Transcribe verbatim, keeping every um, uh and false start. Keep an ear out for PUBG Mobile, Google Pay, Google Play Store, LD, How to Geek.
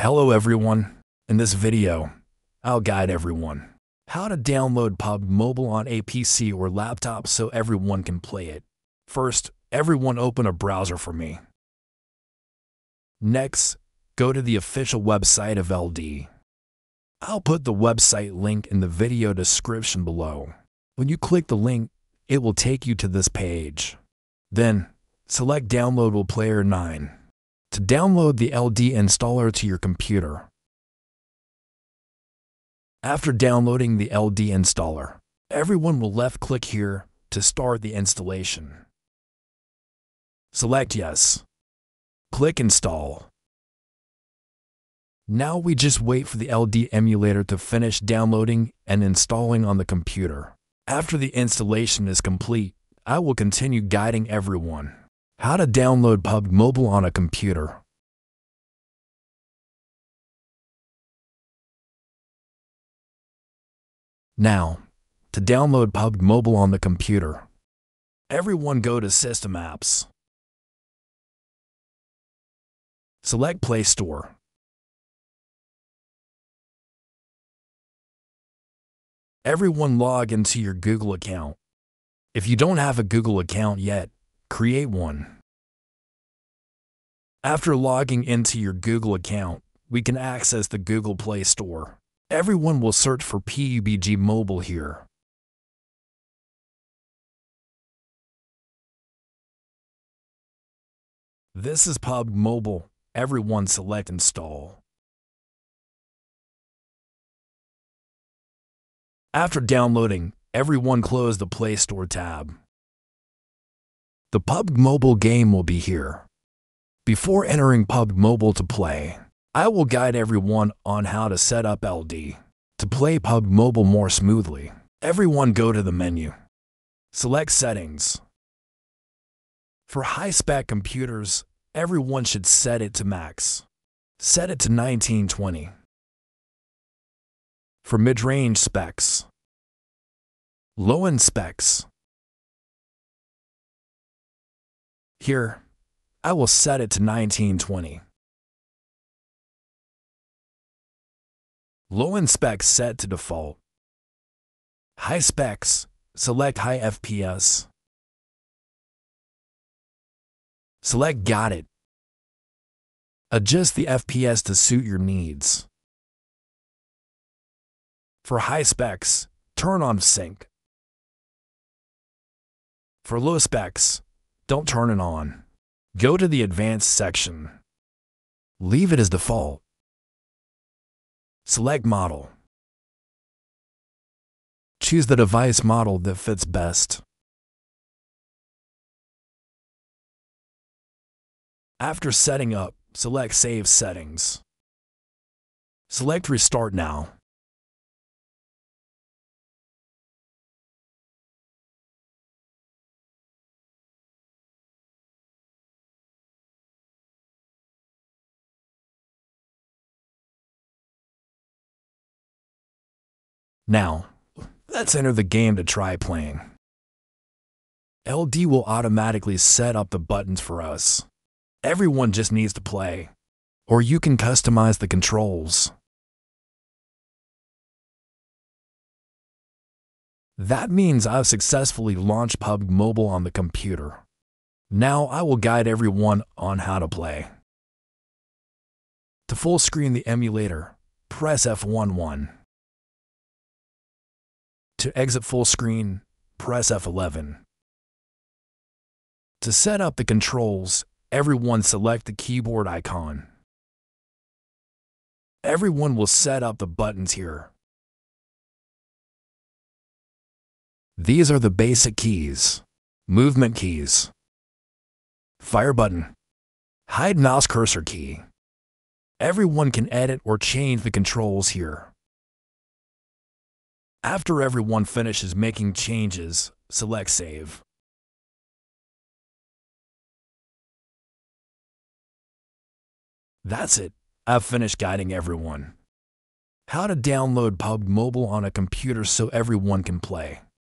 Hello everyone, in this video, I'll guide everyone how to download P U B G Mobile on a P C or laptop so everyone can play it. First, everyone open a browser for me. Next, go to the official website of L D. I'll put the website link in the video description below. When you click the link, it will take you to this page. Then, select Downloadable Player nine. To download the L D installer to your computer. After downloading the L D installer, everyone will left-click here to start the installation. Select Yes. Click Install. Now we just wait for the L D emulator to finish downloading and installing on the computer. After the installation is complete, I will continue guiding everyone how to download P U B G Mobile on a computer. Now, to download P U B G Mobile on the computer, everyone go to System Apps. Select Play Store. Everyone log into your Google account. If you don't have a Google account yet, create one. After logging into your Google account, we can access the Google Play Store. Everyone will search for P U B G Mobile here. This is P U B G Mobile. Everyone select Install. After downloading, everyone close the Play Store tab. The P U B G Mobile game will be here. Before entering P U B G Mobile to play, I will guide everyone on how to set up L D to play P U B G Mobile more smoothly. Everyone go to the menu. Select Settings. For high-spec computers, everyone should set it to max. Set it to nineteen twenty. For mid-range specs, low-end specs, here, I will set it to nineteen twenty. Low-end specs set to default. High specs, select high F P S. Select Got It. Adjust the F P S to suit your needs. For high specs, turn on sync. For low specs, don't turn it on. Go to the Advanced section. Leave it as default. Select Model. Choose the device model that fits best. After setting up, select Save Settings. Select Restart Now. Now, let's enter the game to try playing. L D will automatically set up the buttons for us. Everyone just needs to play, or you can customize the controls. That means I've successfully launched P U B G Mobile on the computer. Now I will guide everyone on how to play. To full screen the emulator, press F eleven. To exit full screen, press F eleven. To set up the controls, everyone select the keyboard icon. Everyone will set up the buttons here. These are the basic keys. Movement keys. Fire button. Hide mouse cursor key. Everyone can edit or change the controls here. After everyone finishes making changes, select Save. That's it. I've finished guiding everyone how to download P U B G Mobile on a computer so everyone can play.